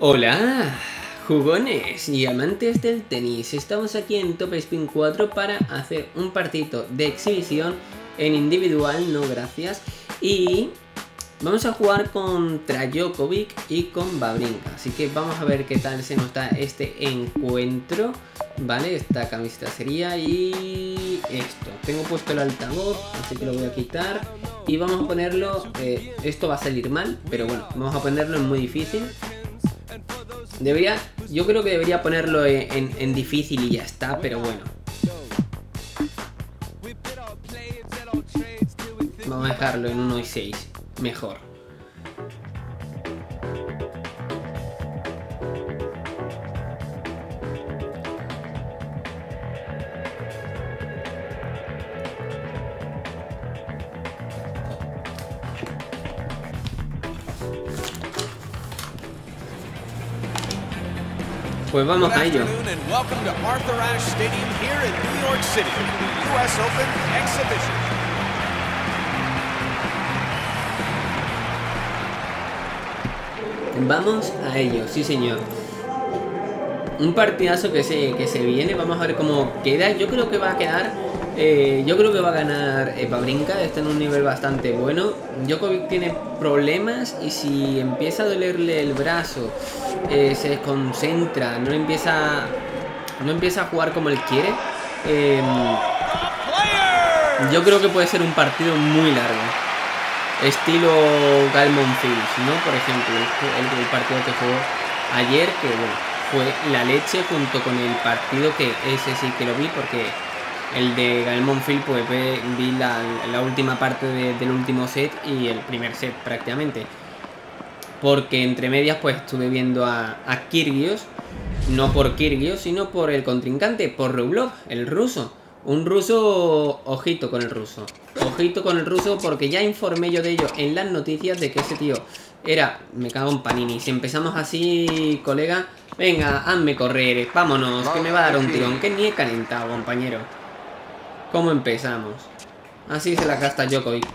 Hola, jugones y amantes del tenis. Estamos aquí en Top Spin 4 para hacer un partidito de exhibición en individual, no gracias. Y vamos a jugar contra Djokovic y con Wawrinka. Así que vamos a ver qué tal se nos da este encuentro. Vale, esta camiseta sería y esto. Tengo puesto el altavoz, así que lo voy a quitar. Y vamos a ponerlo, esto va a salir mal, pero bueno, vamos a ponerlo en muy difícil. Debería, yo creo que debería ponerlo en difícil y ya está, pero bueno. Vamos a dejarlo en 1 y 6, mejor. Pues vamos a ello. Vamos a ello, sí señor. Un partidazo que se viene. Vamos a ver cómo queda. Yo creo que va a quedar. Yo creo que va a ganar Wawrinka. Está en un nivel bastante bueno. Djokovic tiene problemas y si empieza a dolerle el brazo, se desconcentra, no empieza a jugar como él quiere, yo creo que puede ser un partido muy largo, estilo Galmon Fields, ¿no? Por ejemplo, el partido que jugó ayer, que bueno, fue la leche junto con el partido que ese sí que lo vi, porque el de Galmon Fields pues vi la última parte del último set y el primer set prácticamente. Porque entre medias pues estuve viendo a Kyrgios, no por Kyrgios, sino por el contrincante, por Rublev, el ruso. Un ruso, ojito con el ruso. Ojito con el ruso porque ya informé yo de ello en las noticias de que ese tío era... Me cago en Panini. Si empezamos así, colega, venga, hazme correr, vámonos, que me va a dar un tirón. Que ni he calentado, compañero. ¿Cómo empezamos? Así se la gasta Djokovic.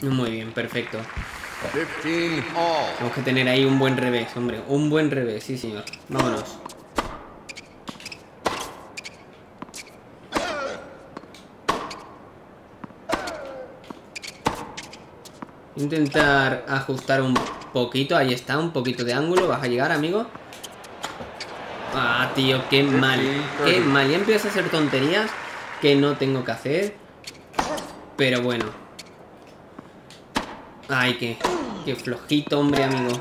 Muy bien, perfecto. Tenemos que tener ahí un buen revés, hombre. Un buen revés, sí señor. Vámonos. Intentar ajustar un poquito. Ahí está, un poquito de ángulo. Vas a llegar, amigo. Ah, tío, qué mal. Qué mal. Ya empiezo a hacer tonterías que no tengo que hacer. Pero bueno. Ay, qué flojito, hombre, amigo.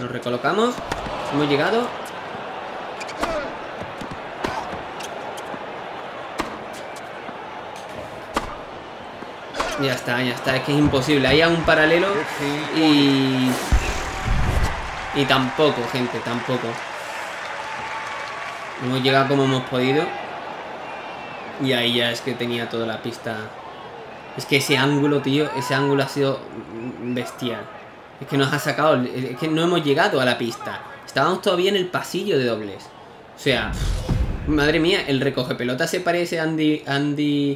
Nos recolocamos. Hemos llegado. Ya está, ya está. Es que es imposible. Hay un paralelo y tampoco, gente, tampoco. Hemos llegado como hemos podido. Y ahí ya es que tenía toda la pista... Es que ese ángulo, tío, ese ángulo ha sido bestial. Es que nos ha sacado, es que no hemos llegado a la pista. Estábamos todavía en el pasillo de dobles. O sea, madre mía, el recoge pelota se parece a Andy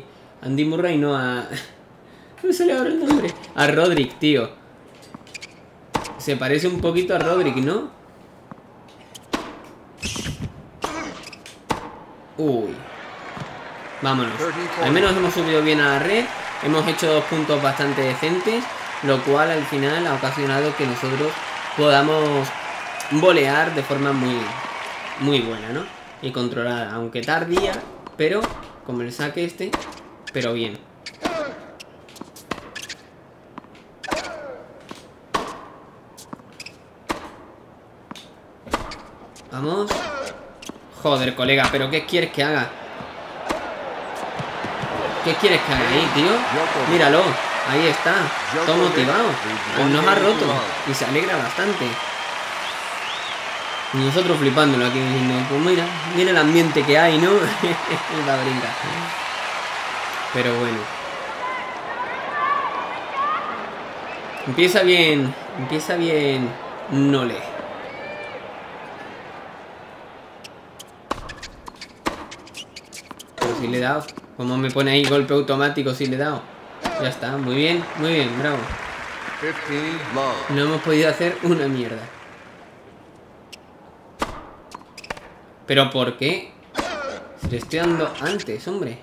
Murray, no a... No sale ahora el nombre. A Rodrick, tío. Se parece un poquito a Rodrick, ¿no? Uy. Vámonos. Al menos hemos subido bien a la red. Hemos hecho 2 puntos bastante decentes, lo cual al final ha ocasionado que nosotros podamos volear de forma muy buena, ¿no? Y controlada, aunque tardía, pero como el saque este, pero bien. Vamos. Joder, colega, ¿pero qué quieres que haga? ¿Qué quieres que haga ahí, tío? Míralo, ahí está, todo motivado. Pues nos ha roto y se alegra bastante. Y nosotros flipándolo aquí diciendo, pues mira el ambiente que hay, ¿no? La brinca. Pero bueno. Empieza bien Nole. Pero si le he dado. Como me pone ahí golpe automático si le he dado. Ya está, muy bien, bravo. No hemos podido hacer una mierda. ¿Pero por qué? Se le estoy dando antes, hombre.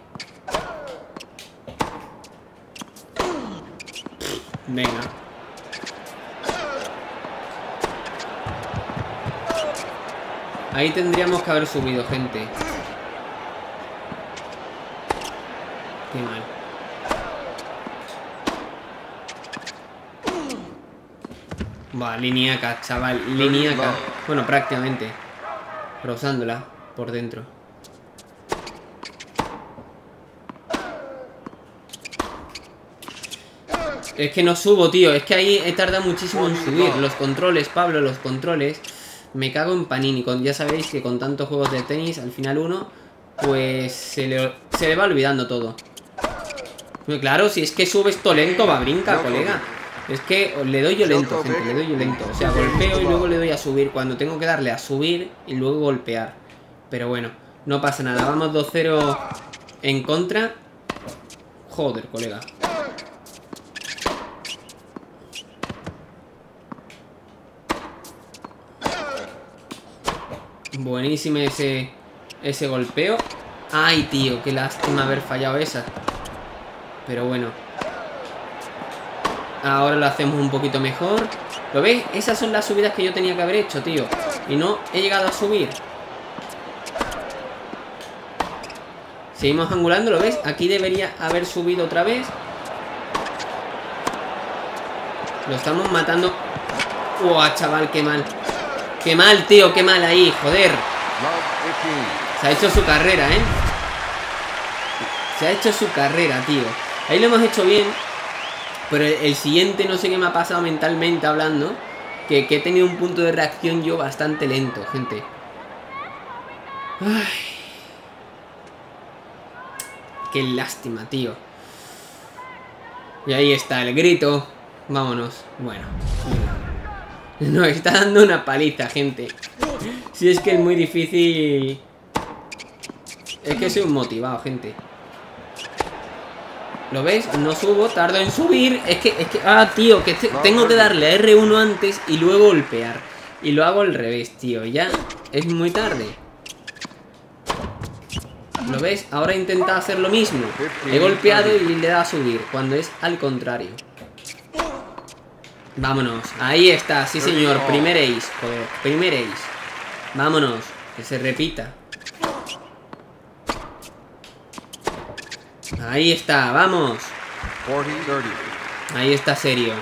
Venga. Ahí tendríamos que haber subido, gente. Qué mal. Va, lineaca, chaval, lineaca. Bueno, prácticamente. Rozándola por dentro. Es que no subo, tío. Es que ahí he tardado muchísimo en subir. Los controles, Pablo, los controles. Me cago en Panini. Ya sabéis que con tantos juegos de tenis, al final uno, pues se le va olvidando todo. Muy claro, si es que sube esto lento, Wawrinka, colega. Es que le doy yo lento, gente, le doy yo lento. O sea, golpeo y luego le doy a subir. Cuando tengo que darle a subir y luego golpear. Pero bueno, no pasa nada. Vamos 2-0 en contra. Joder, colega. Buenísimo ese golpeo. Ay, tío, qué lástima haber fallado esa. Pero bueno, ahora lo hacemos un poquito mejor. ¿Lo ves? Esas son las subidas que yo tenía que haber hecho, tío. Y no he llegado a subir. Seguimos angulando, ¿lo ves? Aquí debería haber subido otra vez. Lo estamos matando. ¡Uah, chaval, qué mal! ¡Qué mal, tío! ¡Qué mal ahí! ¡Joder! Se ha hecho su carrera, ¿eh? Se ha hecho su carrera, tío. Ahí lo hemos hecho bien. Pero el siguiente no sé qué me ha pasado mentalmente hablando. Que he tenido un punto de reacción yo bastante lento, gente. Ay, qué lástima, tío. Y ahí está el grito. Vámonos. Bueno. Nos está dando una paliza, gente. Si es que es muy difícil. Es que soy un motivado, gente. ¿Lo ves? No subo, tardo en subir. Es que ah, tío, que tengo que darle a R1 antes y luego golpear. Y lo hago al revés, tío. Ya es muy tarde. ¿Lo ves? Ahora intenta hacer lo mismo. He golpeado y le da a subir, cuando es al contrario. Vámonos, ahí está, sí señor, primer ace, joder, primer ace. Vámonos, que se repita. Ahí está, vamos. Ahí está, serio.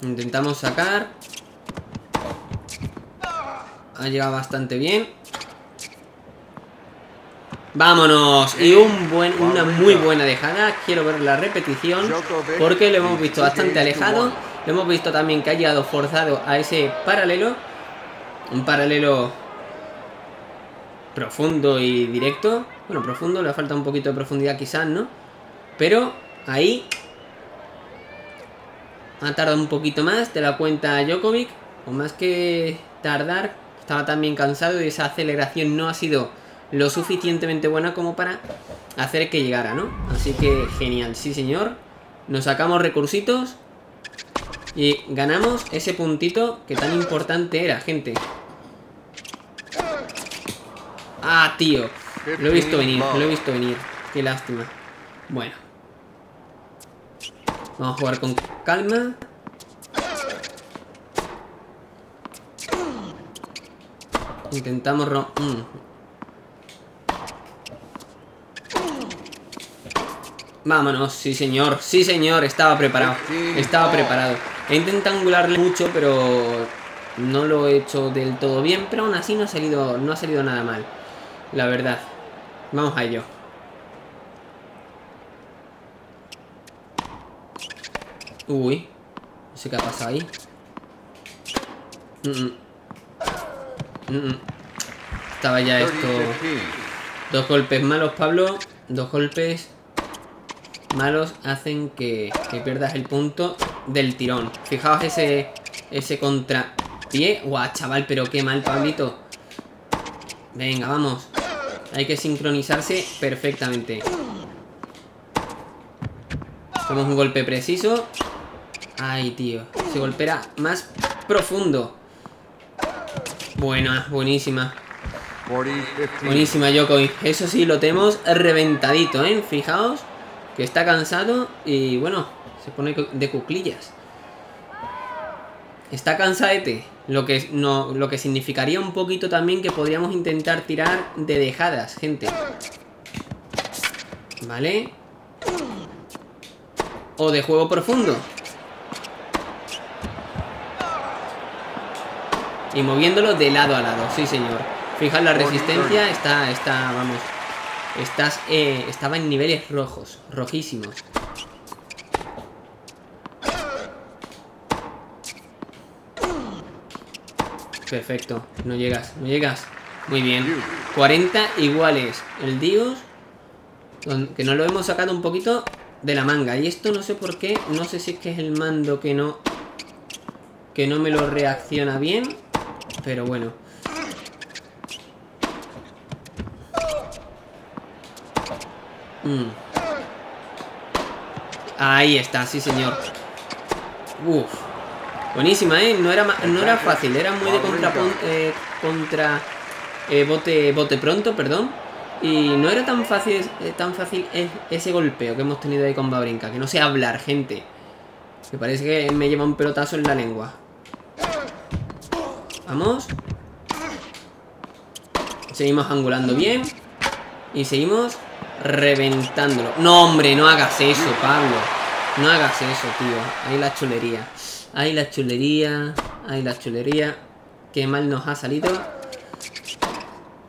Intentamos sacar. Ha llegado bastante bien. Vámonos. Y una muy buena dejada. Quiero ver la repetición, porque lo hemos visto bastante alejado. Lo hemos visto también que ha llegado forzado a ese paralelo. Un paralelo profundo y directo. Bueno, profundo, le falta un poquito de profundidad quizás, ¿no? Pero ahí ha tardado un poquito más de la cuenta Djokovic. O más que tardar, estaba también cansado y esa aceleración no ha sido lo suficientemente buena como para hacer que llegara, ¿no? Así que genial, sí señor. Nos sacamos recursitos y ganamos ese puntito que tan importante era, gente. Ah, tío, lo he visto venir, lo he visto venir. Qué lástima. Bueno, vamos a jugar con calma. Intentamos romper. Vámonos, sí señor, estaba preparado. Estaba preparado. He intentado angularle mucho, pero no lo he hecho del todo bien. Pero aún así no ha salido nada mal, la verdad. Vamos a ello. Uy, no sé qué ha pasado ahí. Estaba ya esto. Dos golpes malos, Pablo. Dos golpes malos hacen que pierdas el punto. del tirón. Fijaos ese contrapié. Guau, chaval, pero qué mal, Pablito. Venga, vamos. Hay que sincronizarse perfectamente. Hacemos un golpe preciso. Ay, tío. Se golpea más profundo. Buena, buenísima. Buenísima, Djokovic. Eso sí, lo tenemos reventadito, ¿eh? Fijaos que está cansado y, bueno, se pone de cuclillas. Está cansadete. Lo que significaría un poquito también que podríamos intentar tirar de dejadas, gente. ¿Vale? O de juego profundo. Y moviéndolo de lado a lado, sí señor. Fijaos la resistencia, vamos. Estaba en niveles rojos, rojísimos. Perfecto, no llegas, no llegas. Muy bien, 40 iguales. El Dios, que no lo hemos sacado un poquito de la manga. Y esto no sé por qué, no sé si es que es el mando que no me lo reacciona bien. Pero bueno. Ahí está, sí señor. Uf. Buenísima, ¿eh? No era fácil, era muy de bote pronto, perdón. Y no era tan fácil ese golpeo que hemos tenido ahí con Wawrinka. Que no sé hablar, gente. Me parece que me lleva un pelotazo en la lengua. Vamos. Seguimos angulando bien. Y seguimos reventándolo. No, hombre, no hagas eso, Pablo. No hagas eso, tío. Ahí la chulería. Ahí la chulería. Ahí la chulería. Qué mal nos ha salido.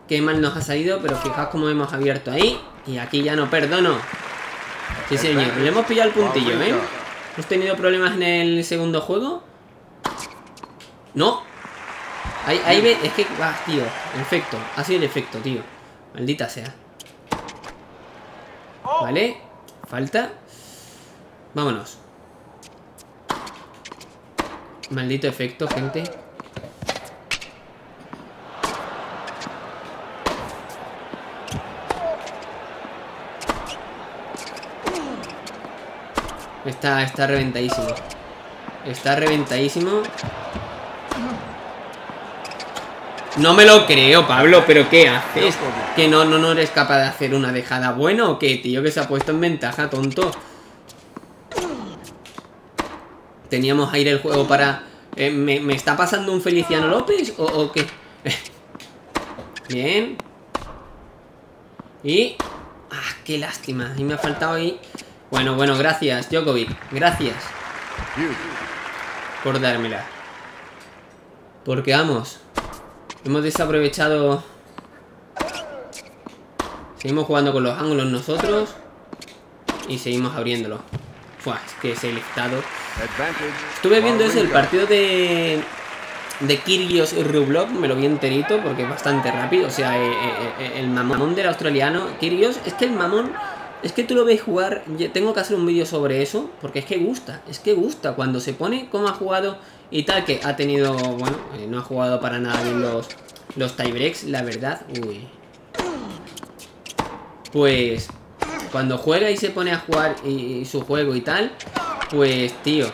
Qué mal nos ha salido. Pero fijaos cómo hemos abierto ahí. Y aquí ya no perdono. Sí, señor. Le hemos pillado el puntillo, ¿eh? ¿Hemos tenido problemas en el segundo juego? No. Ahí ve, es que, ah, tío, el efecto, ha sido el efecto, tío. Maldita sea. Vale, falta. Vámonos. Maldito efecto, gente. Está reventadísimo. Está reventadísimo. No me lo creo, Pablo, pero ¿qué haces? ¿Que no eres capaz de hacer una dejada buena o qué, tío? Que se ha puesto en ventaja, tonto. Teníamos ahí el juego para... ¿me está pasando un Feliciano López o qué? Bien. Y... ah, qué lástima. Y me ha faltado ahí... Bueno, gracias, Djokovic. Gracias. Por dármela. Porque vamos... hemos desaprovechado. Seguimos jugando con los ángulos nosotros. Y seguimos abriéndolo. Fua, es que es el estado. Estuve viendo eso, el partido de Kyrgios Rublev. Me lo vi enterito porque es bastante rápido. O sea, el mamón del australiano Kyrgios. Es que el mamón, es que tú lo ves jugar. Tengo que hacer un vídeo sobre eso. Porque es que gusta. Es que gusta cuando se pone como ha jugado. Y tal, que ha tenido... bueno, no ha jugado para nada bien los tiebreaks, la verdad. Uy. Pues... cuando juega y se pone a jugar y su juego y tal... pues, tío...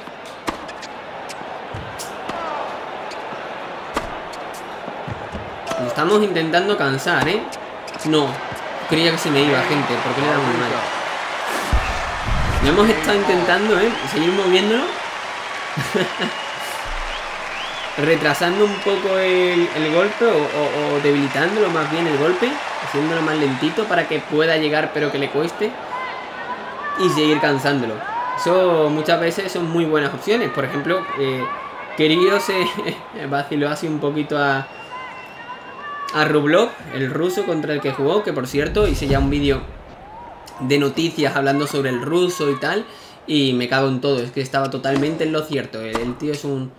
nos estamos intentando cansar, ¿eh? No. Creía que se me iba, gente. Porque le da muy mal. Lo hemos estado intentando, ¿eh? Seguir moviéndolo. Retrasando un poco el golpe o debilitándolo más bien el golpe, haciéndolo más lentito para que pueda llegar pero que le cueste y seguir cansándolo. Eso muchas veces son muy buenas opciones. Por ejemplo, Kyrgios vaciló así un poquito a Rublev, el ruso contra el que jugó, que por cierto hice ya un vídeo de noticias hablando sobre el ruso y tal, y me cago en todo, es que estaba totalmente en lo cierto. El tío es un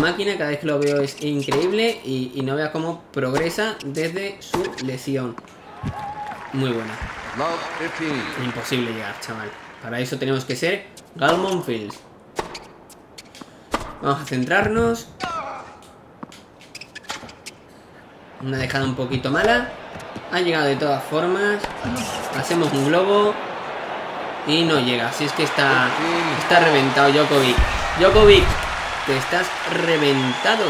máquina, cada vez que lo veo es increíble y no veas cómo progresa desde su lesión. Muy buena. Imposible llegar, chaval. Para eso tenemos que ser Galmon Fields. Vamos a centrarnos. Una dejada un poquito mala. Ha llegado de todas formas. Hacemos un globo. Y no llega. Así es que está reventado Djokovic. Djokovic, te estás reventado.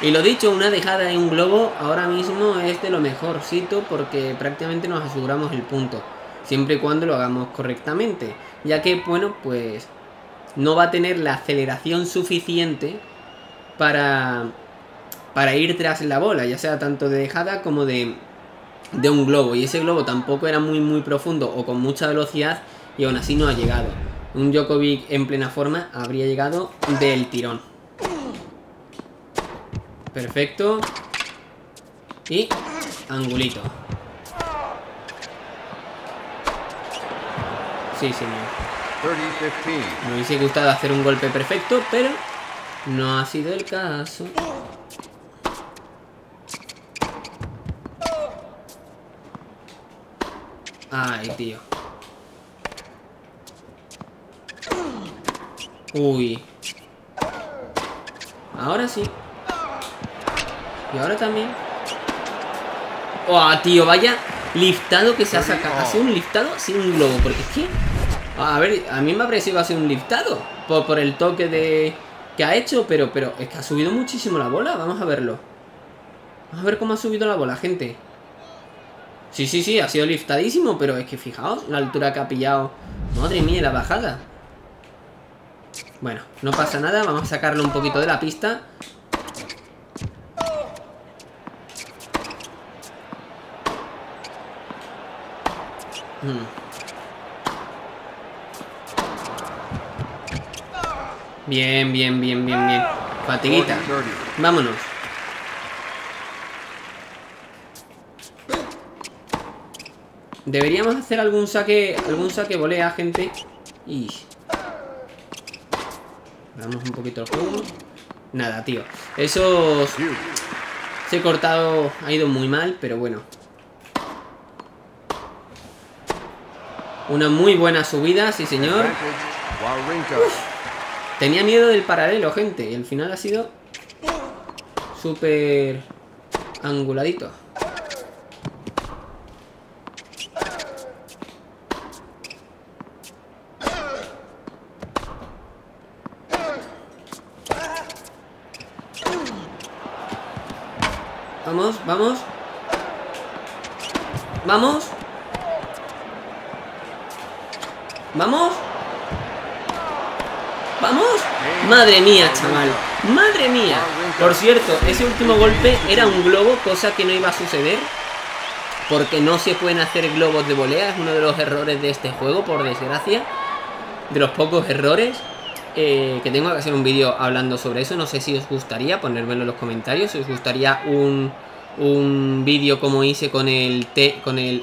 Y lo dicho, una dejada y un globo ahora mismo es de lo mejorcito, porque prácticamente nos aseguramos el punto. Siempre y cuando lo hagamos correctamente. Ya que, bueno, pues no va a tener la aceleración suficiente para ir tras la bola, ya sea tanto de dejada como de un globo. Y ese globo tampoco era muy profundo o con mucha velocidad, y aún así no ha llegado. Un Djokovic en plena forma habría llegado del tirón. Perfecto. Y angulito. Sí, señor. Me hubiese gustado hacer un golpe perfecto, pero no ha sido el caso. Ay, tío. Uy. Ahora sí. Y ahora también. ¡Oh, tío! Vaya liftado que se ha sacado. Ha sido un liftado sin un globo. Porque es que... A ver, a mí me ha parecido hacer un liftado. Por el toque de... que ha hecho, pero es que ha subido muchísimo la bola. Vamos a verlo. Vamos a ver cómo ha subido la bola, gente. Sí, ha sido liftadísimo, pero es que fijaos la altura que ha pillado. Madre mía, la bajada. Bueno, no pasa nada. Vamos a sacarlo un poquito de la pista. Bien. Fatiguita. Vámonos. Deberíamos hacer algún saque volea, gente. Y damos un poquito el juego. Nada, tío. Eso se ha cortado. Ha ido muy mal, pero bueno. Una muy buena subida, sí señor. Uf. Tenía miedo del paralelo, gente. Y al final ha sido súper anguladito. Vamos. ¡Vamos! ¡Madre mía, chaval! ¡Madre mía! Por cierto, ese último golpe era un globo, cosa que no iba a suceder, porque no se pueden hacer globos de volea. Es uno de los errores de este juego, por desgracia. De los pocos errores que tengo que hacer un vídeo hablando sobre eso. No sé si os gustaría, ponérmelo en los comentarios. Si os gustaría un vídeo como hice con el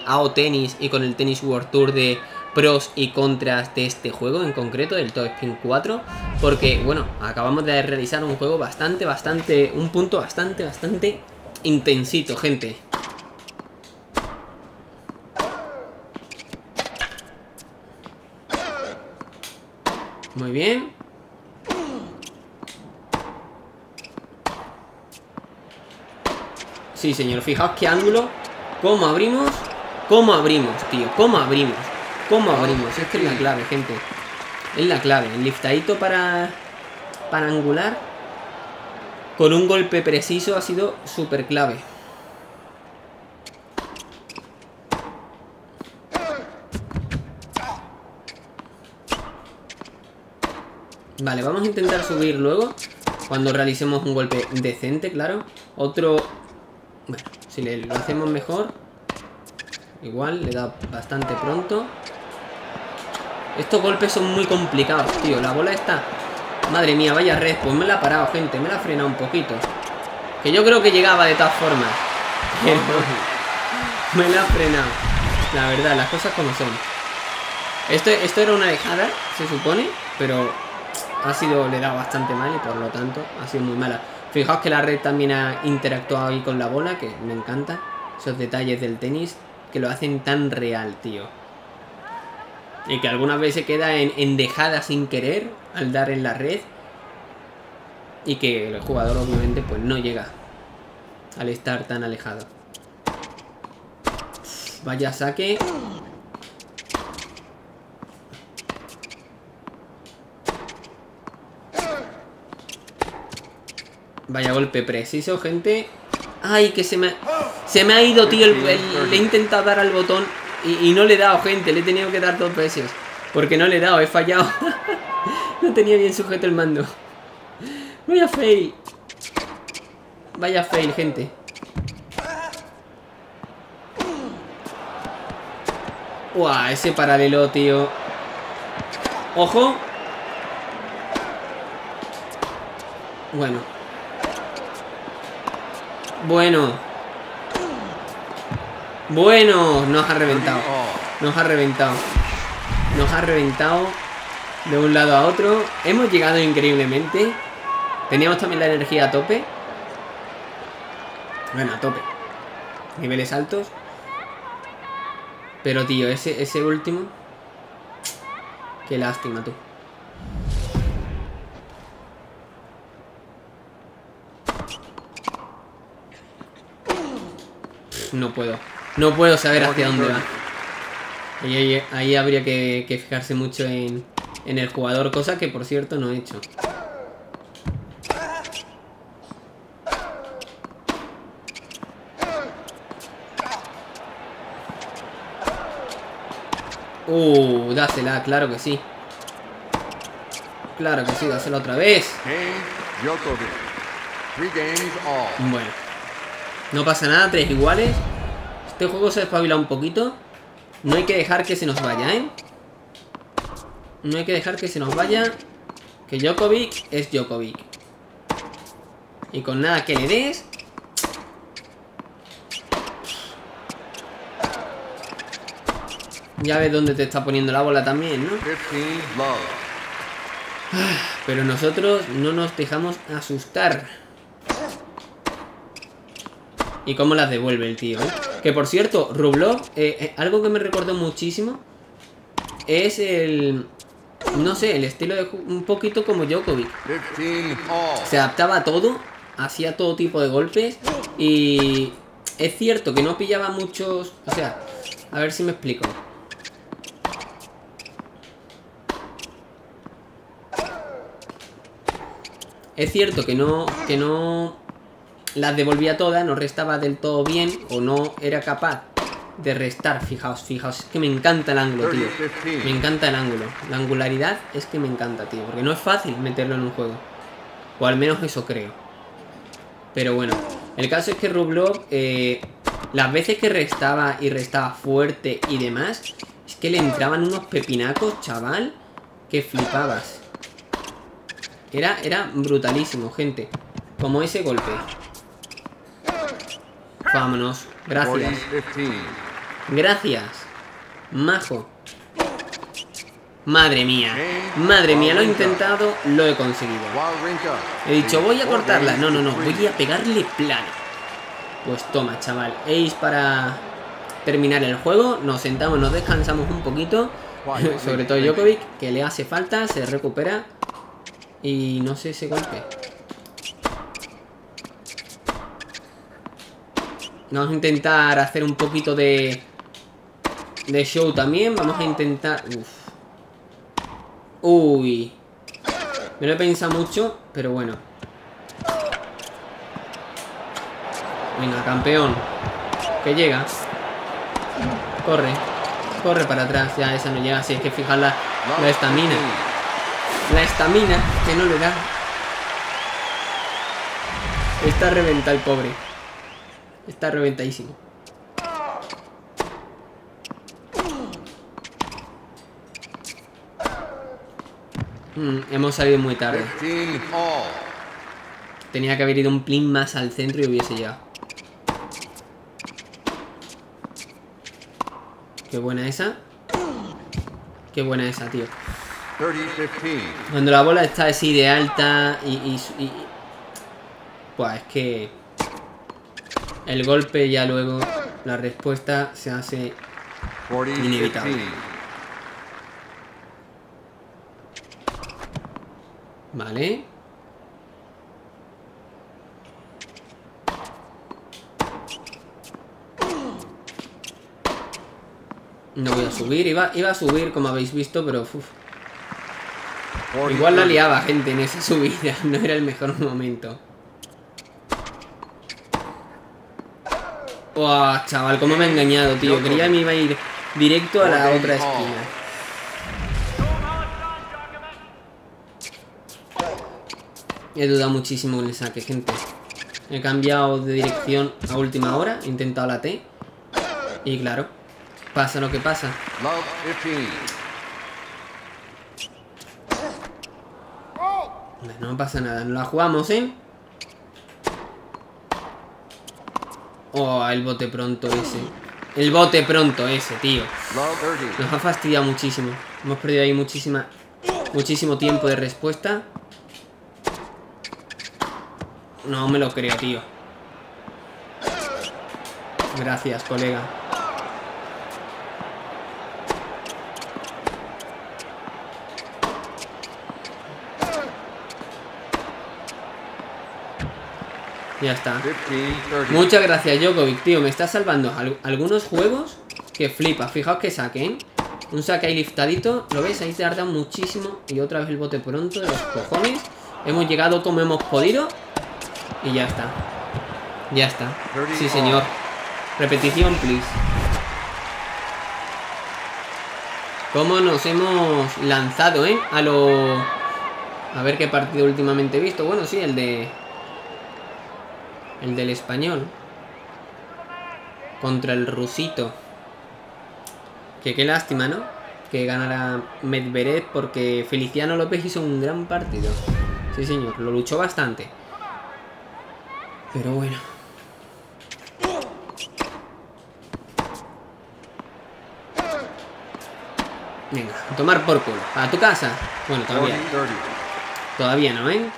AO Tennis y con el Tennis World Tour de... pros y contras de este juego en concreto, del Top Spin 4, porque bueno, acabamos de realizar un juego un punto bastante intensito, gente. Muy bien. Sí, señor, fijaos qué ángulo. ¿Cómo abrimos? Es que es la clave, gente. Es la clave. El liftadito para angular con un golpe preciso ha sido súper clave. Vale, vamos a intentar subir luego cuando realicemos un golpe decente, claro. Otro... Bueno, si lo hacemos mejor. Igual, le da bastante pronto. Estos golpes son muy complicados, tío. La bola está... Madre mía, vaya red. Pues me la ha parado, gente. Me la ha frenado un poquito. Que yo creo que llegaba de todas formas. Pero me la ha frenado. La verdad, las cosas como son. Esto era una dejada, se supone. Pero ha sido... Le da bastante mal y por lo tanto ha sido muy mala. Fijaos que la red también ha interactuado ahí con la bola, que me encanta. Esos detalles del tenis que lo hacen tan real, tío. que algunas veces queda en dejada sin querer al dar en la red y que el jugador obviamente pues no llega al estar tan alejado. Vaya saque. Vaya golpe preciso, gente. Ay, que se me ha ido, tío. Le he intentado dar al botón y no le he dado, gente. Le he tenido que dar dos veces porque no le he dado, he fallado. No tenía bien sujeto el mando. Vaya fail. Vaya fail, gente. Guau, ese paralelo, tío. Ojo. Bueno. Bueno. Bueno. Nos ha reventado. Nos ha reventado. Nos ha reventado de un lado a otro. Hemos llegado increíblemente. Teníamos también la energía a tope. Bueno, a tope. Niveles altos. Pero, tío, ese último... Qué lástima, tú. No puedo. No puedo saber hacia dónde va. Ahí habría que fijarse mucho en el jugador. Cosa que, por cierto, no he hecho. Dásela, claro que sí. Claro que sí, dásela otra vez. Bueno. No pasa nada, 3 iguales. Este juego se despabila un poquito. No hay que dejar que se nos vaya, ¿eh? No hay que dejar que se nos vaya. Que Djokovic es Djokovic. Y con nada que le des... Ya ves dónde te está poniendo la bola también, ¿no? Pero nosotros no nos dejamos asustar. Y cómo las devuelve el tío, ¿eh? Que por cierto, Rublev, algo que me recordó muchísimo es el... No sé, el estilo de juego, un poquito como Djokovic. Se adaptaba a todo, hacía todo tipo de golpes. Y es cierto que no pillaba muchos... O sea, a ver si me explico. Es cierto que no las devolvía todas, no restaba del todo bien o no era capaz de restar. Fijaos, es que me encanta el ángulo, tío. Me encanta el ángulo. La angularidad es que me encanta, tío, porque no es fácil meterlo en un juego. O al menos eso creo. Pero bueno, el caso es que Rublev, las veces que restaba y restaba fuerte y demás, es que le entraban unos pepinacos, chaval, que flipabas. Era brutalísimo, gente. Como ese golpe. Vámonos. Gracias. Gracias. Majo. Madre mía. Madre mía, lo he intentado, lo he conseguido. He dicho, voy a cortarla. No, voy a pegarle plano. Pues toma, chaval. Ace para terminar el juego. Nos sentamos, nos descansamos un poquito. Sobre todo Djokovic, que le hace falta, se recupera. Y no sé ese golpe. Vamos a intentar hacer un poquito de show también. Vamos a intentar... Uf. Uy. Me lo he pensado mucho, pero bueno. Venga, campeón. Que llega. Corre. Corre para atrás. Ya, esa no llega. Si es que fijar la estamina. La estamina que no le da. Está reventado el pobre. Está reventadísimo. Hemos salido muy tarde. Tenía que haber ido un plin más al centro y hubiese llegado. Qué buena esa. Qué buena esa, tío. Cuando la bola está así de alta y pues es que el golpe ya luego la respuesta se hace inevitable. Vale. No voy a subir, iba a subir como habéis visto, pero uf. Igual la liaba, gente, en esa subida. No era el mejor momento. Wow, chaval, cómo me ha engañado, tío. Creía que me iba a ir directo a la otra esquina. He dudado muchísimo en el saque, gente. He cambiado de dirección a última hora. He intentado la T. Y claro, pasa lo que pasa. No pasa nada, no la jugamos, ¿eh? Oh, el bote pronto ese. El bote pronto ese, tío. Nos ha fastidiado muchísimo. Hemos perdido ahí muchísimo tiempo de respuesta. No me lo creo, tío. Gracias, colega. Ya está. Muchas gracias, Djokovic, tío. Me está salvando algunos juegos que flipa. Fijaos que saquen. Un saque ahí liftadito. ¿Lo veis? Ahí se tarda muchísimo. Y otra vez el bote pronto de los cojones. Hemos llegado como hemos podido. Y ya está. Ya está. Sí, señor. Repetición, please. ¿Cómo nos hemos lanzado, eh? A lo... A ver qué partido últimamente he visto. Bueno, sí, el de... El del español. Contra el rusito. Que qué lástima, ¿no? Que ganara Medvedev porque Feliciano López hizo un gran partido. Sí, señor. Lo luchó bastante. Pero bueno. Venga, a tomar por culo. ¿A tu casa? Bueno, todavía. Todavía no, ¿eh?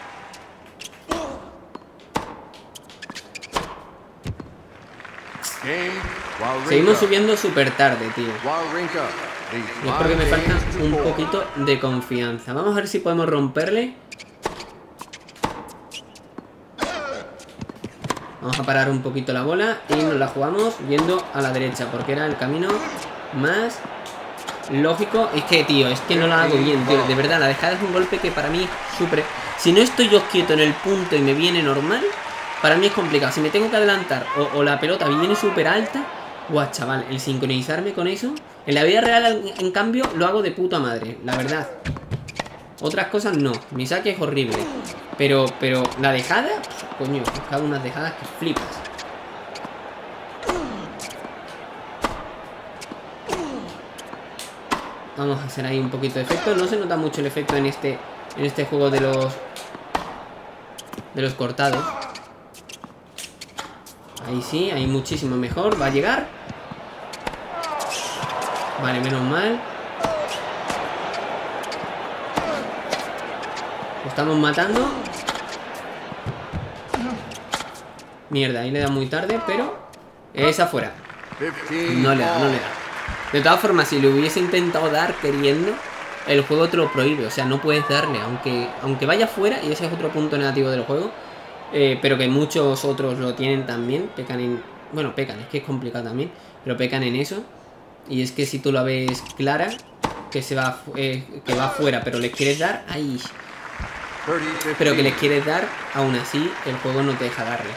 Seguimos subiendo súper tarde, tío. Y es porque me falta un poquito de confianza. Vamos a ver si podemos romperle. Vamos a parar un poquito la bola y nos la jugamos yendo a la derecha, porque era el camino más lógico. Es que, tío, es que no la hago bien, tío. De verdad, la dejada es un golpe que para mí es súper... Si no estoy yo quieto en el punto y me viene normal, para mí es complicado. Si me tengo que adelantar o la pelota viene súper alta... Guau, chaval, el sincronizarme con eso... En la vida real, en cambio, lo hago de puta madre, la verdad. Otras cosas no. Mi saque es horrible. Pero la dejada... Coño, he buscado unas dejadas que flipas. Vamos a hacer ahí un poquito de efecto. No se nota mucho el efecto en este juego de los... De los cortados. Ahí sí, ahí muchísimo mejor. Va a llegar. Vale, menos mal. Lo estamos matando. Mierda, ahí le da muy tarde, pero... Es afuera. No le da, no le da. De todas formas, si le hubiese intentado dar queriendo, el juego te lo prohíbe. O sea, no puedes darle, aunque vaya afuera. Y ese es otro punto negativo del juego. Pero que muchos otros lo tienen también. Pecan en... Bueno, pecan, es que es complicado también. Pero pecan en eso. Y es que si tú la ves clara, que se va que va afuera, pero les quieres dar... Ahí. Pero que les quieres dar, aún así, el juego no te deja darle.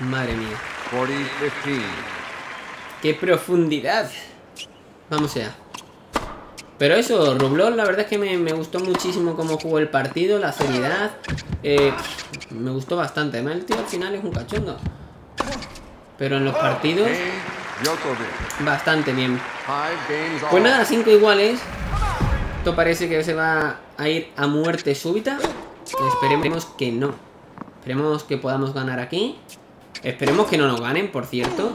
Madre mía. ¡Qué profundidad! Vamos allá. Pero eso, Rublev, la verdad es que me gustó muchísimo cómo jugó el partido, la seriedad. Me gustó bastante. Además, el tío al final es un cachondo. Pero en los partidos... Bastante bien. Pues nada, 5 iguales. Esto parece que se va a ir a muerte súbita. Esperemos que no. Esperemos que podamos ganar aquí. Esperemos que no nos ganen, por cierto.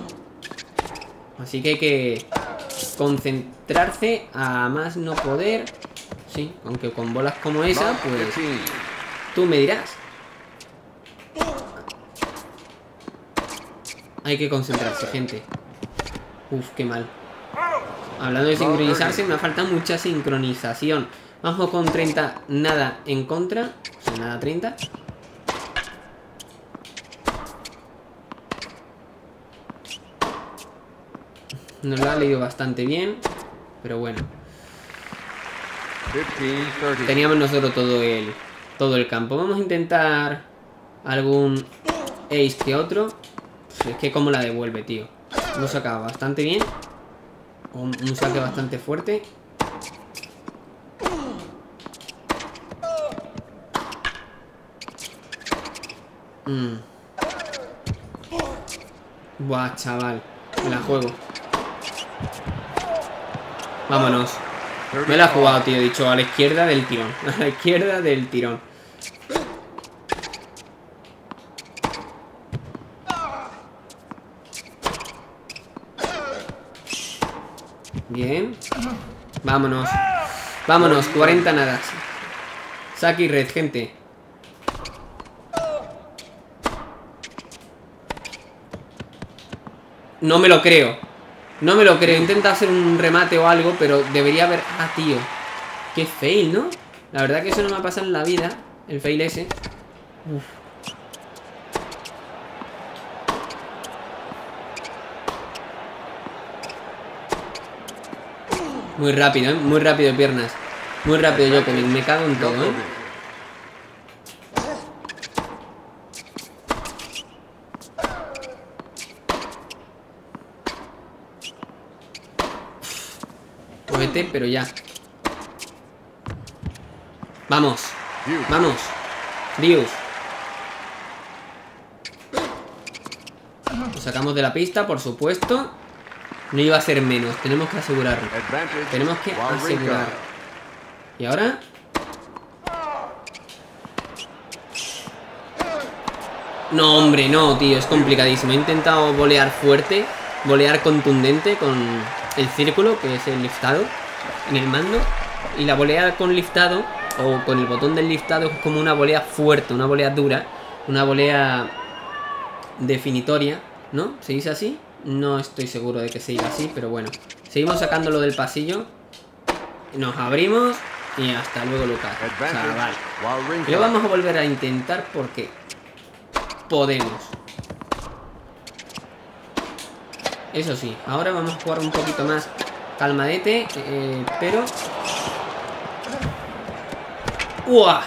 Así que hay que concentrarse a más no poder. Sí, aunque con bolas como esa, pues tú me dirás. Hay que concentrarse, gente. Uf, qué mal. Hablando de sincronizarse, me falta mucha sincronización. Vamos con 30, nada en contra. O sea, nada 30. Nos lo ha leído bastante bien, pero bueno. Teníamos nosotros todo el campo. Vamos a intentar algún ace que otro. Es que como la devuelve, tío. Lo saca bastante bien. Un saque bastante fuerte. Buah, chaval. Me la juego. Vámonos. Me la ha jugado, tío. He dicho, a la izquierda del tirón. A la izquierda del tirón. Bien. Vámonos. Vámonos. 40 nadas. Saque y red, gente. No me lo creo. No me lo creo. Intenta hacer un remate o algo, pero debería haber... Ah, tío. Qué fail, ¿no? La verdad que eso no me ha pasado en la vida. El fail ese. Uf. Muy rápido, ¿eh? Muy rápido, piernas. Muy rápido, Djokovic. Me cago en todo, ¿eh? Muévete, pero ya. Vamos. Vamos. Dios. Lo sacamos de la pista, por supuesto. No iba a ser menos. Tenemos que asegurarlo. Tenemos que asegurar. ¿Y ahora? No, hombre, no, tío. Es complicadísimo. He intentado volear fuerte. Volear contundente con el círculo, que es el liftado, en el mando. Y la volea con liftado, o con el botón del liftado, es como una volea fuerte, una volea dura. Una volea definitoria, ¿no? ¿Se dice así? No estoy seguro de que se iba así, pero bueno. Seguimos sacándolo del pasillo. Nos abrimos. Y hasta luego, Lucas. O sea, vale. Lo vamos a volver a intentar porque podemos. Eso sí, ahora vamos a jugar un poquito más calmadete. Pero... ¡Uah!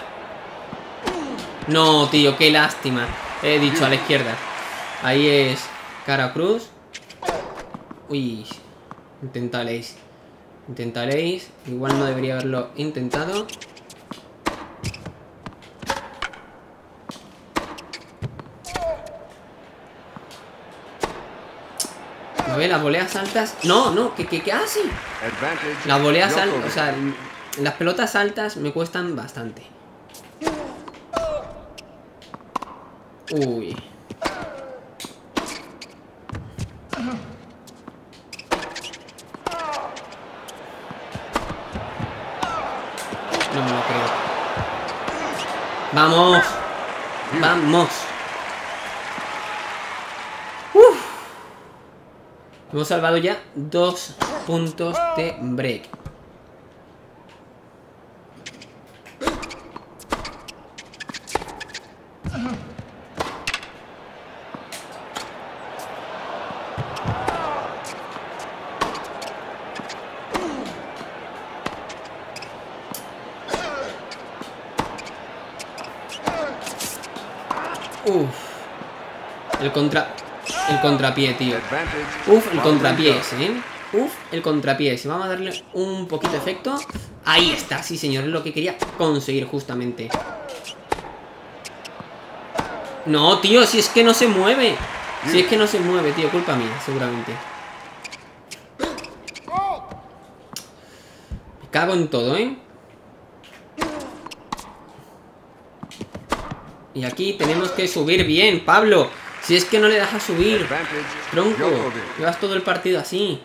No, tío, qué lástima. He dicho a la izquierda. Ahí es cara cruz. Uy, intentaréis. Intentaréis. Igual no debería haberlo intentado. A ver, las voleas altas. No, no, que así. Las voleas altas, o sea, las pelotas altas me cuestan bastante. Uy. No me lo creo. Vamos. Vamos. Uf. Hemos salvado ya 2 puntos de break. El contrapié, tío. Uf, el contrapié ese, ¿eh? Uf, el contrapié ese. Vamos a darle un poquito de efecto. Ahí está, sí, señor. Es lo que quería conseguir justamente. No, tío, si es que no se mueve. Si es que no se mueve, tío. Culpa mía, seguramente. Me cago en todo, ¿eh? Y aquí tenemos que subir bien, Pablo. Si es que no le das a subir, tronco. Llevas todo el partido así.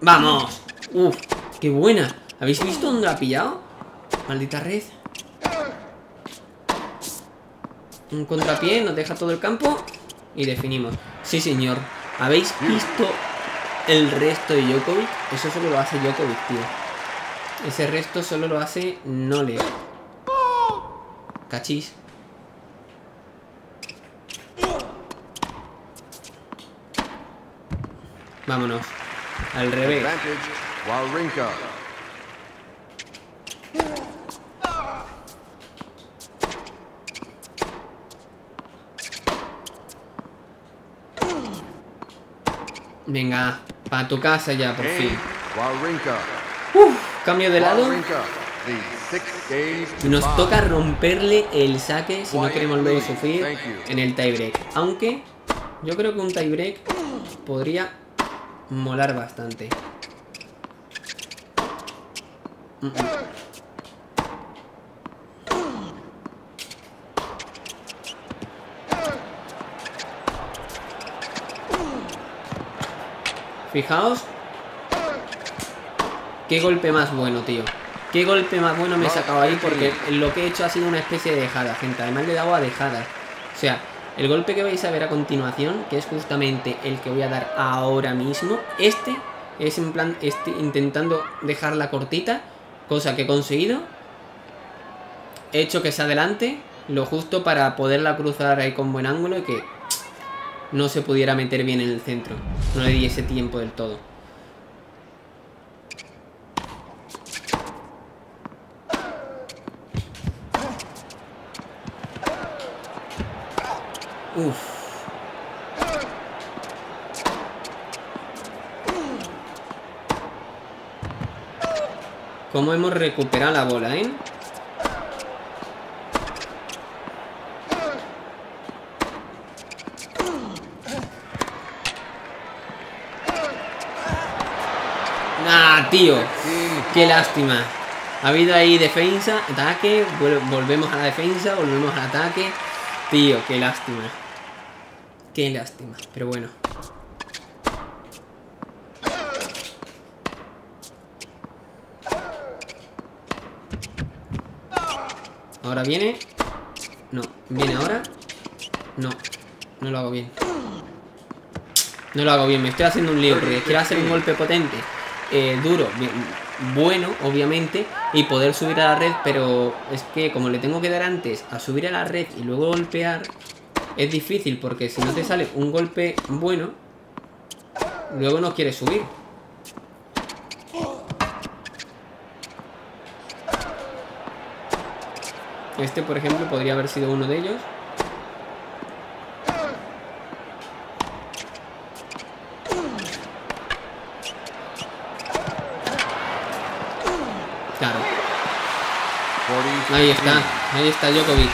¡Vamos! ¡Uf! ¡Qué buena! ¿Habéis visto dónde la ha pillado? Maldita red. Un contrapié, nos deja todo el campo. Y definimos. Sí, señor. ¿Habéis visto el resto de Djokovic? Eso solo lo hace Djokovic, tío. Ese resto solo lo hace Nole. Cachis. Vámonos. Al revés. Venga, para tu casa ya, por fin. Cambio de lado. Nos toca romperle el saque si no queremos luego sufrir en el tiebreak. Aunque yo creo que un tiebreak podría molar bastante. Fijaos. Qué golpe más bueno, tío. Qué golpe más bueno me he sacado ahí, porque lo que he hecho ha sido una especie de dejada, gente. Además le he dado a dejadas. O sea, el golpe que vais a ver a continuación, que es justamente el que voy a dar ahora mismo, este es en plan intentando dejarla cortita, cosa que he conseguido. He hecho que se adelante lo justo para poderla cruzar ahí con buen ángulo y que no se pudiera meter bien en el centro. No le di ese tiempo del todo. Uf. Cómo hemos recuperado la bola, ¿eh? Tío, qué lástima. Ha habido ahí defensa, ataque, volvemos a la defensa, volvemos al ataque. Tío, qué lástima. Qué lástima, pero bueno. Ahora viene. No, viene ahora. No, no lo hago bien. No lo hago bien, me estoy haciendo un lío porque quiero hacer un golpe potente. Duro, bien, bueno, obviamente, y poder subir a la red, pero es que como le tengo que dar antes a subir a la red y luego golpear, es difícil porque si no te sale un golpe bueno, luego no quieres subir. Este, por ejemplo, podría haber sido uno de ellos. Ahí está Djokovic.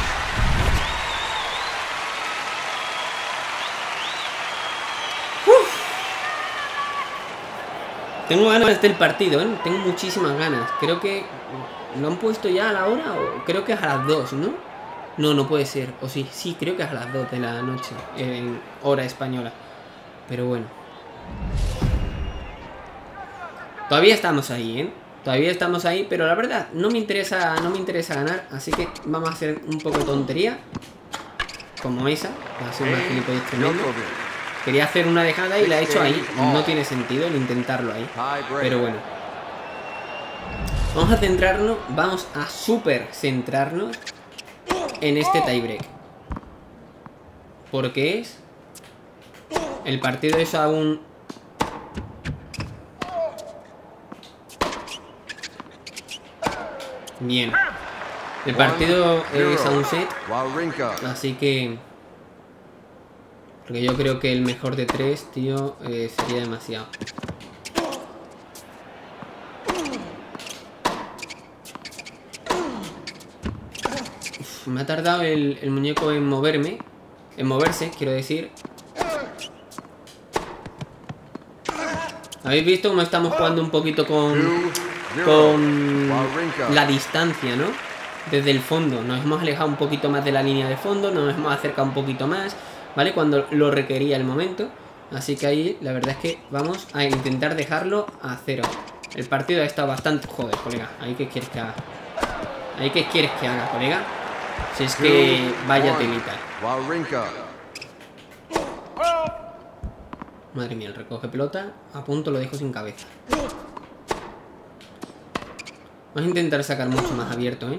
Tengo ganas del partido, ¿eh? Tengo muchísimas ganas. Creo que lo han puesto ya a la hora, o creo que es a las 2, ¿no? No, no puede ser. O sí, sí, creo que es a las 2 de la noche, en hora española. Pero bueno. Todavía estamos ahí, ¿eh? Todavía estamos ahí, pero la verdad no me interesa ganar, así que vamos a hacer un poco de tontería. Como esa, va a ser una gilipollas tremenda. Quería hacer una dejada y la he hecho ahí. No tiene sentido el intentarlo ahí. Pero bueno. Vamos a centrarnos, vamos a súper centrarnos en este tiebreak. Porque es el partido es aún. Bien. El partido es a un set, así que... Porque yo creo que el mejor de 3, tío, sería demasiado. Uf, me ha tardado el muñeco en moverme. En moverse, quiero decir. ¿Habéis visto cómo estamos jugando un poquito con la distancia, ¿no? Desde el fondo, nos hemos alejado un poquito más de la línea de fondo, nos hemos acercado un poquito más, ¿vale? Cuando lo requería el momento. Así que ahí, la verdad es que vamos a intentar dejarlo a cero. El partido ha estado bastante... Joder, colega, ahí que quieres que haga. Ahí que quieres que haga, colega. Si es que vaya telita. Madre mía, el recoge pelota. A punto lo dejo sin cabeza. Vamos a intentar sacar mucho más abierto, ¿eh?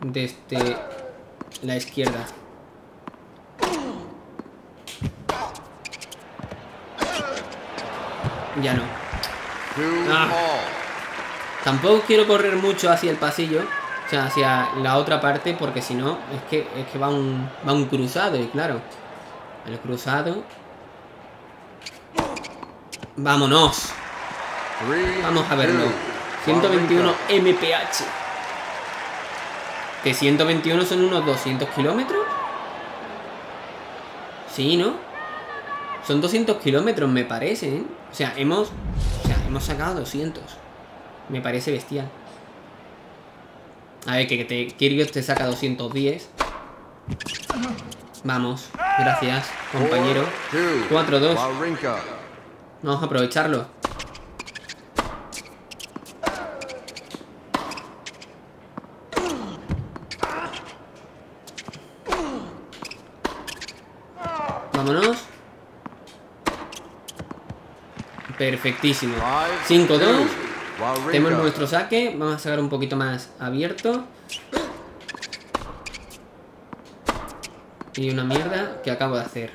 Desde la izquierda. Ya no. Ah. Tampoco quiero correr mucho hacia el pasillo. O sea, hacia la otra parte. Porque si no, es que va un cruzado. Y claro, el cruzado. ¡Vámonos! Vamos a verlo. 121 mph. Que 121 son unos 200 kilómetros. Sí, ¿no? Son 200 kilómetros, me parece, ¿eh? O sea, hemos sacado 200. Me parece bestial. A ver, que Kyrgios te saca 210. Vamos. Gracias, compañero. 4-2. Vamos a aprovecharlo. Vámonos. Perfectísimo. 5-2. Tenemos nuestro saque. Vamos a sacar un poquito más abierto. Y una mierda que acabo de hacer.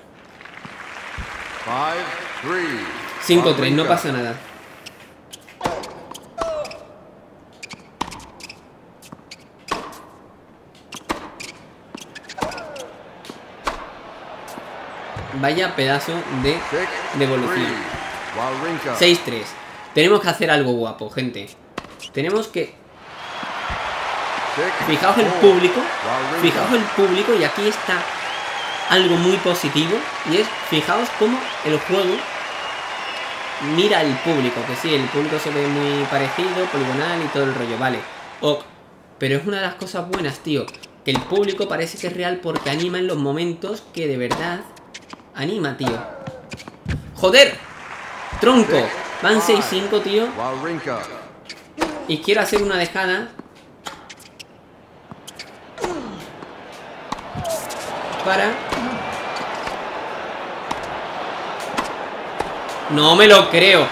5-3, no pasa nada. Vaya pedazo de devolución. 6-3. Tenemos que hacer algo guapo, gente. Tenemos que... Fijaos el público. Fijaos el público. Y aquí está algo muy positivo. Y es, fijaos cómo el juego... Mira el público, que sí, el público se ve muy parecido, poligonal y todo el rollo, vale. Ok, pero es una de las cosas buenas, tío, que el público parece que es real porque anima en los momentos que de verdad anima, tío. ¡Joder! ¡Tronco! Van 6-5, tío. Y quiero hacer una dejada para... No me lo creo.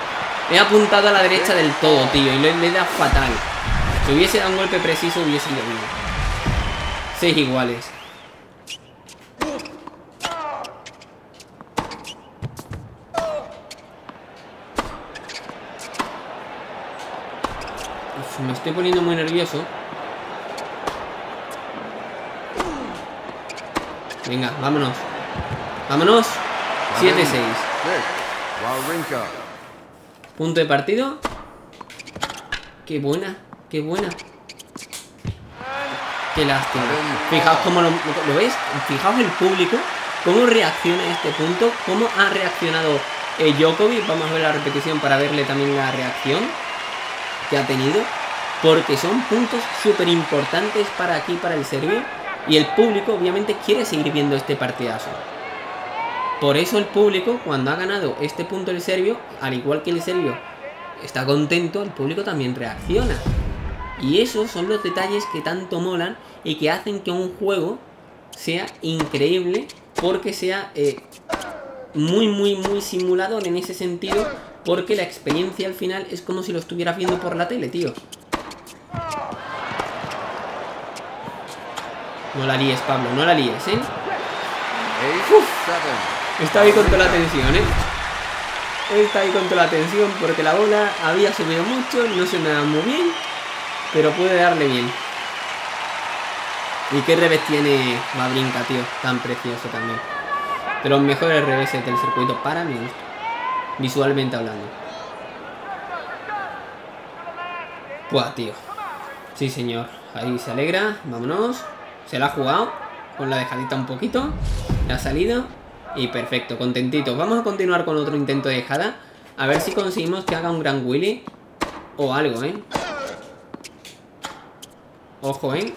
He apuntado a la derecha del todo, tío. Y le he dado fatal. Si hubiese dado un golpe preciso, hubiese sido uno. 6 iguales. Uf, me estoy poniendo muy nervioso. Venga, vámonos. Vámonos. 7-6. Punto de partido. Qué buena, qué buena. Qué lástima. Fijaos cómo lo veis. Fijaos el público, cómo reacciona en este punto. Cómo ha reaccionado Djokovic. Vamos a ver la repetición para verle también la reacción que ha tenido, porque son puntos súper importantes para aquí, para el serbio. Y el público obviamente quiere seguir viendo este partidazo. Por eso el público, cuando ha ganado este punto el serbio, al igual que el serbio está contento, el público también reacciona. Y esos son los detalles que tanto molan y que hacen que un juego sea increíble, porque sea muy simulador en ese sentido, porque la experiencia al final es como si lo estuvieras viendo por la tele, tío. No la líes, Pablo, no la líes, ¿eh? Uf, está ahí con toda la tensión, ¿eh? Está ahí con toda la tensión porque la bola había subido mucho, no sonaba muy bien, pero pude darle bien. Y qué revés tiene Wawrinka, tío, tan precioso también. De los mejores reveses del circuito para mí, visualmente hablando. Buah, tío. Sí, señor. Ahí se alegra, vámonos. Se la ha jugado con la dejadita un poquito. La salida. Y perfecto, contentitos. Vamos a continuar con otro intento de dejada. A ver si conseguimos que haga un gran Willy o algo, ¿eh? Ojo, ¿eh?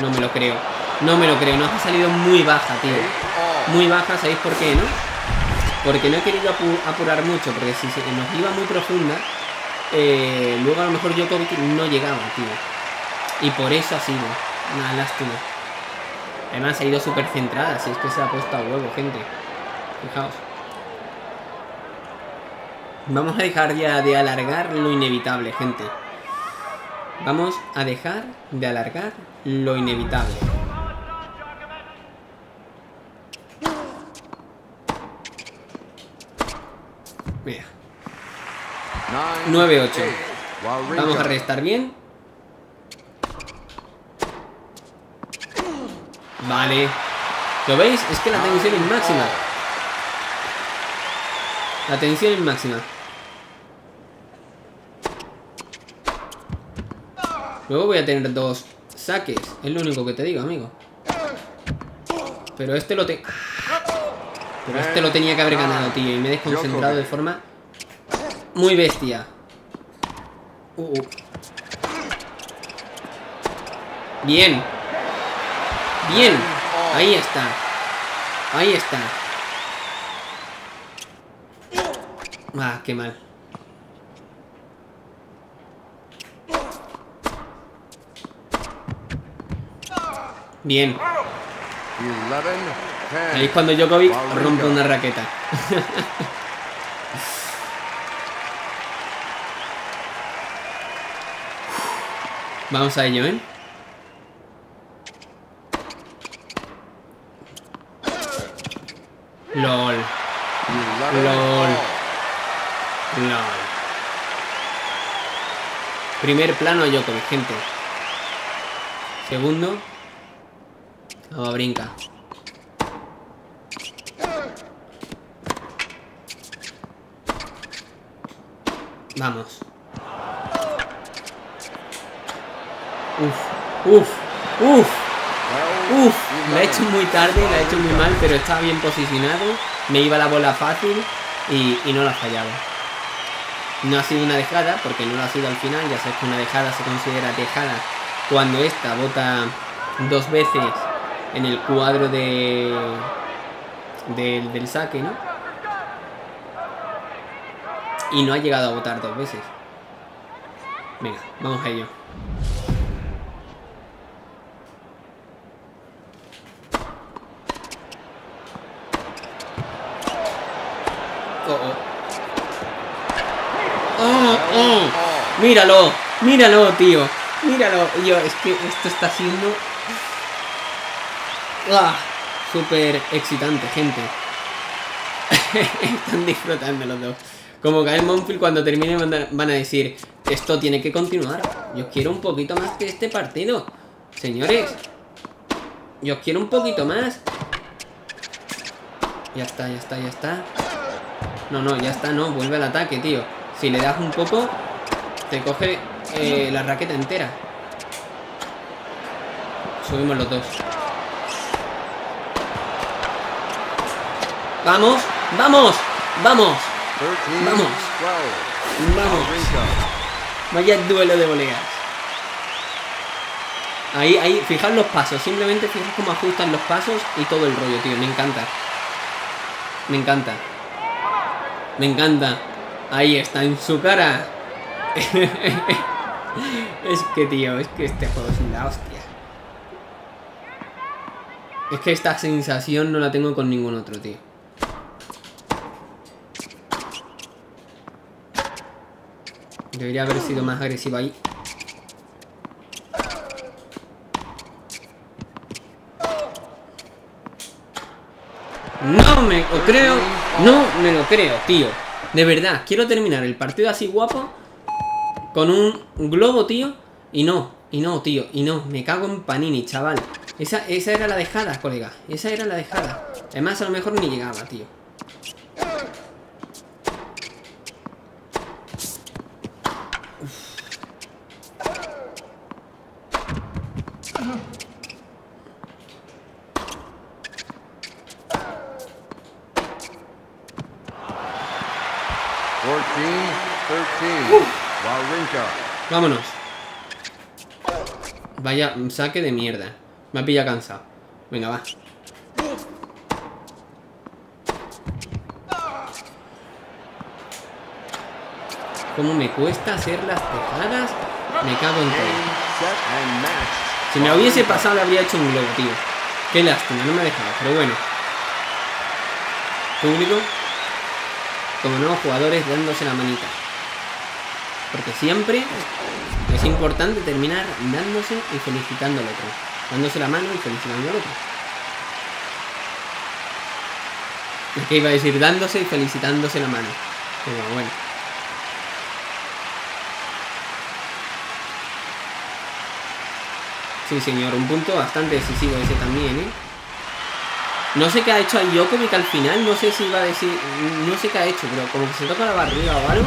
No me lo creo. No me lo creo. Nos ha salido muy baja, tío. Muy baja, ¿sabéis por qué, no? Porque no he querido apurar mucho. Porque si se nos iba muy profunda, luego a lo mejor Djokovic no llegaba, tío. Y por eso ha sido una lástima. Además ha ido súper centrada, si es que se ha puesto a huevo, gente. Fijaos. Vamos a dejar ya de alargar lo inevitable, gente. Vamos a dejar de alargar lo inevitable. Mira. 9-8. Vamos a restar bien. Vale. ¿Lo veis? Es que la tensión es máxima. La tensión es máxima. Luego voy a tener dos saques. Es lo único que te digo, amigo. Pero este lo te... Pero este lo tenía que haber ganado, tío. Y me he desconcentrado de forma muy bestia. Bien. Bien. Ahí está. Ahí está. Ah, qué mal. Bien. Ahí es cuando Djokovic rompe una raqueta. Vamos a ello, ¿eh? LOL. LOL. LOL. Primer plano Djokovic, gente. Segundo. Wawrinka. Vamos. Uf. La he hecho muy tarde, la he hecho muy mal, pero estaba bien posicionado. Me iba la bola fácil y no la fallaba. No ha sido una dejada, porque no lo ha sido al final. Ya sabes que una dejada se considera dejada cuando esta bota dos veces en el cuadro del saque, ¿no? Y no ha llegado a botar dos veces. Venga, vamos a ello. Míralo, míralo, tío. Míralo. Yo, es que esto está siendo... ¡Ah! Súper excitante, gente. Están disfrutando los dos. Como Gael Monfil, cuando termine van a decir, esto tiene que continuar. Yo quiero un poquito más que este partido. Señores, yo quiero un poquito más. Ya está, ya está, ya está. No, no, ya está, no. Vuelve al ataque, tío. Si le das un poco... Te coge la raqueta entera. Subimos los dos. Vamos, vamos, vamos. Vamos. Vamos. Vaya duelo de voleas. Ahí, fijad los pasos. Simplemente fijad cómo ajustan los pasos y todo el rollo, tío. Me encanta. Me encanta. Me encanta. Ahí está, en su cara. Es que, tío, es que este juego es la hostia. Es que esta sensación no la tengo con ningún otro, tío. Debería haber sido más agresivo ahí. No me lo creo. No me lo creo, tío. De verdad, quiero terminar el partido así guapo. Con un globo, tío. Y no, tío. Y no, me cago en Panini, chaval. Esa era la dejada, colega. Esa era la dejada. Además, a lo mejor ni llegaba, tío. Uf. Vámonos. Vaya saque de mierda. Me ha pillado cansado. Venga, va. Cómo me cuesta hacer las tejadas. Me cago en todo. Si me hubiese pasado le habría hecho un globo, tío. Qué lástima, no me ha dejado, pero bueno. Público, como nuevos jugadores dándose la manita. Porque siempre es importante terminar dándose y felicitando al otro. Dándose la mano y felicitando al otro. Es que iba a decir dándose y felicitándose la mano. Pero bueno. Sí señor, un punto bastante decisivo ese también, ¿eh? No sé qué ha hecho a Djokovic al final, no sé si iba a decir... No sé qué ha hecho, pero como que se toca la barriga o algo.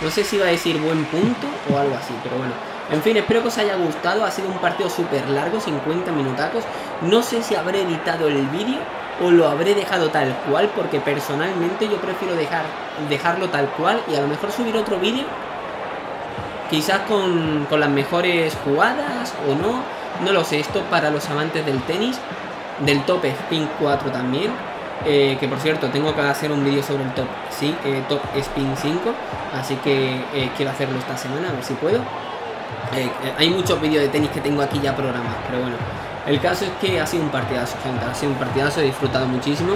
No sé si iba a decir buen punto o algo así, pero bueno. En fin, espero que os haya gustado. Ha sido un partido súper largo, 50 minutacos. No sé si habré editado el vídeo o lo habré dejado tal cual, porque personalmente yo prefiero dejarlo tal cual y a lo mejor subir otro vídeo. Quizás con las mejores jugadas o no. No lo sé, esto para los amantes del tenis. Del Top Spin 4 también, que por cierto tengo que hacer un vídeo sobre el Top, ¿sí? Top Spin 5, así que quiero hacerlo esta semana, a ver si puedo. Hay muchos vídeos de tenis que tengo aquí ya programados, pero bueno, el caso es que ha sido un partidazo, gente, ha sido un partidazo, he disfrutado muchísimo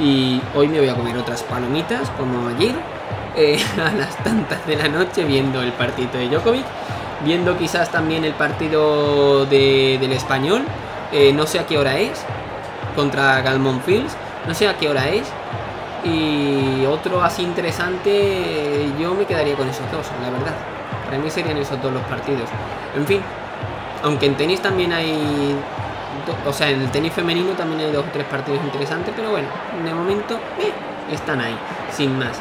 y hoy me voy a comer otras palomitas, como ayer, a las tantas de la noche viendo el partido de Djokovic, viendo quizás también el partido del español, no sé a qué hora es, contra Galmon Fields, no sé a qué hora es, y otro así interesante, yo me quedaría con esos dos, la verdad, para mí serían esos dos los partidos, en fin, aunque en tenis también hay, o sea, en el tenis femenino también hay dos o tres partidos interesantes, pero bueno, de momento están ahí, sin más.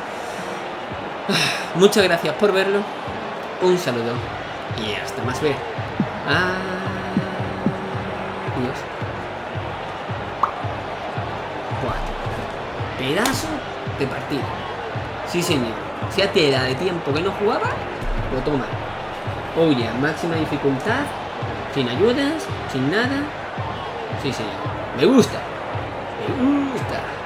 Muchas gracias por verlo, un saludo y hasta más ver. Adiós. Pedazo de partido. Sí señor. Si a tela de tiempo que no jugaba, lo toma. Oye, oh yeah, máxima dificultad. Sin ayudas, sin nada. Sí señor. Me gusta. Me gusta.